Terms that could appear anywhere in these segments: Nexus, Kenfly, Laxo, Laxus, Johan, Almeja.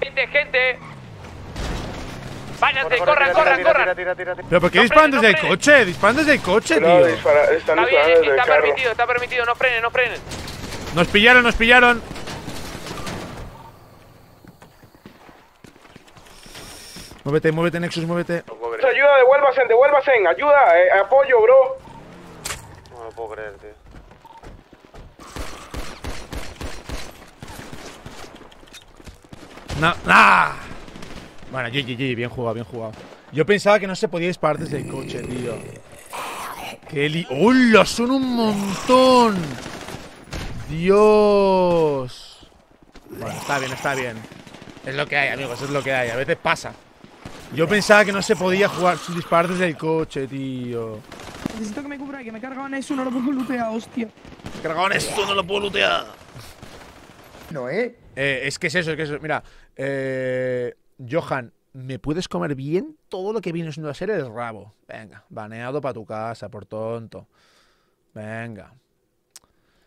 Gente. Váyanse, corran, corran, corran. Pero ¿por qué disparan desde el coche? Disparan desde el coche, tío. Está bien, está permitido, no frenen, no frenen. Nos pillaron, nos pillaron. Muévete, muévete, Nexus, muévete. Ayuda, devuélvase, devuélvase, ayuda, apoyo, bro. No lo puedo creer, tío. No, ¡ah! Bueno, GG, bien jugado, bien jugado. Yo pensaba que no se podía disparar desde el coche, tío. ¡Qué li... ¡Hola! ¡Son un montón! ¡Dios! Bueno, está bien, está bien. Es lo que hay, amigos, es lo que hay. A veces pasa. Yo pensaba que no se podía jugar sin disparar desde el coche, tío. Necesito que me cubra, que me cargaban eso, no lo puedo lootear, hostia. Me cargaban esto, no lo puedo lootear. No, es que es eso, es que es eso. Mira, Johan, ¿me puedes comer bien? Todo lo que vino siendo a ser el rabo. Venga, baneado para tu casa, por tonto. Venga.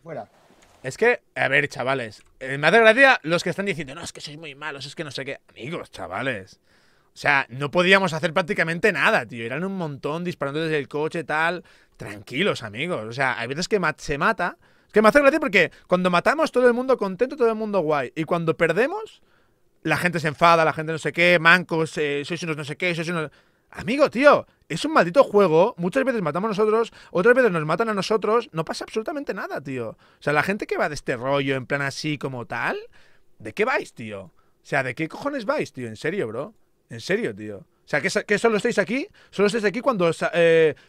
Fuera. Es que, a ver, chavales, me hace gracia los que están diciendo, no, es que sois muy malos, es que no sé qué. Amigos, chavales. O sea, no podíamos hacer prácticamente nada, tío. Eran un montón disparando desde el coche, tal. Tranquilos, amigos. O sea, hay veces que se mata. Que me hace gracia porque cuando matamos todo el mundo contento, todo el mundo guay. Y cuando perdemos, la gente se enfada, la gente no sé qué, mancos, sois unos no sé qué, sois unos... Amigo, tío, es un maldito juego. Muchas veces matamos nosotros, otras veces nos matan a nosotros. No pasa absolutamente nada, tío. O sea, la gente que va de este rollo en plan así como tal, ¿de qué vais, tío? O sea, ¿de qué cojones vais, tío? En serio, bro. En serio, tío. O sea, que solo estáis aquí, cuando,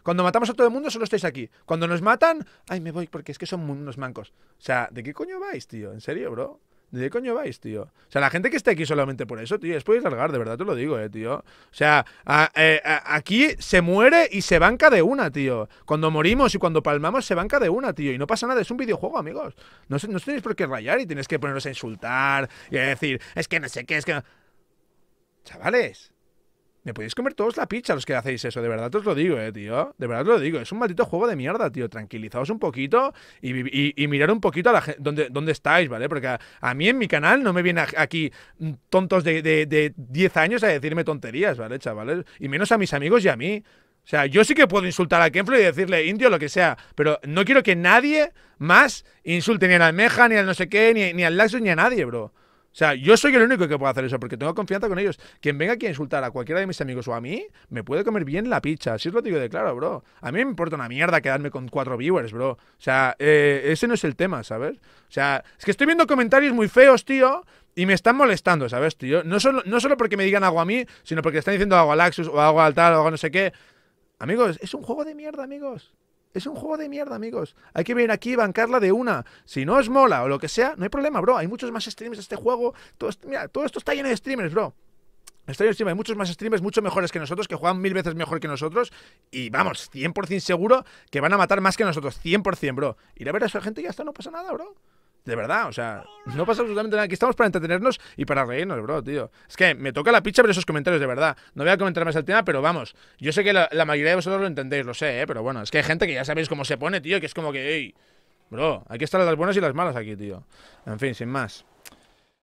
cuando matamos a todo el mundo, solo estáis aquí. Cuando nos matan, ay, me voy porque es que son unos mancos. O sea, ¿de qué coño vais, tío? ¿En serio, bro? ¿De qué coño vais, tío? O sea, la gente que está aquí solamente por eso, tío, es podéis largar, de verdad te lo digo, tío. O sea, aquí se muere y se banca de una, tío. Cuando morimos y cuando palmamos se banca de una, tío. Y no pasa nada, es un videojuego, amigos. No tenéis por qué rayar y tenéis que poneros a insultar y a decir, es que no sé qué, es que... Chavales... Me podéis comer todos la pizza los que hacéis eso, de verdad os lo digo, tío. De verdad os lo digo, es un maldito juego de mierda, tío. Tranquilizaos un poquito y mirar un poquito a la gente, dónde estáis, ¿vale? Porque a mí en mi canal no me vienen aquí tontos de 10 años a decirme tonterías, ¿vale, chavales? Y menos a mis amigos y a mí. O sea, yo sí que puedo insultar a Kenfly y decirle indio, lo que sea, pero no quiero que nadie más insulte ni a la Almeja, ni al no sé qué, ni al Laxo, ni a nadie, bro. O sea, yo soy el único que puedo hacer eso, porque tengo confianza con ellos. Quien venga aquí a insultar a cualquiera de mis amigos o a mí, me puede comer bien la picha. Así os lo digo de claro, bro. A mí me importa una mierda quedarme con 4 viewers, bro. O sea, ese no es el tema, ¿sabes? O sea, es que estoy viendo comentarios muy feos, tío, y me están molestando, ¿sabes, tío? No solo porque me digan algo a mí, sino porque están diciendo algo a Laxus, o algo al tal, o algo no sé qué. Amigos, es un juego de mierda, amigos. Es un juego de mierda, amigos. Hay que venir aquí y bancarla de una. Si no os mola o lo que sea, no hay problema, bro. Hay muchos más streamers de este juego. Mira, todo esto está lleno de streamers, bro. Está lleno de streamers. Hay muchos más streamers, mucho mejores que nosotros, que juegan 1000 veces mejor que nosotros. Y vamos, 100% seguro que van a matar más que nosotros. 100%, bro. Ir a ver a esa gente y ya está, no pasa nada, bro. De verdad, o sea, no pasa absolutamente nada. Aquí estamos para entretenernos y para reírnos, bro, tío. Es que me toca la picha ver esos comentarios, de verdad. No voy a comentar más el tema, pero vamos. Yo sé que la mayoría de vosotros lo entendéis, lo sé, pero bueno. Es que hay gente que ya sabéis cómo se pone, tío, que es como que, ey, bro, hay que estar las buenas y las malas aquí, tío. En fin, sin más.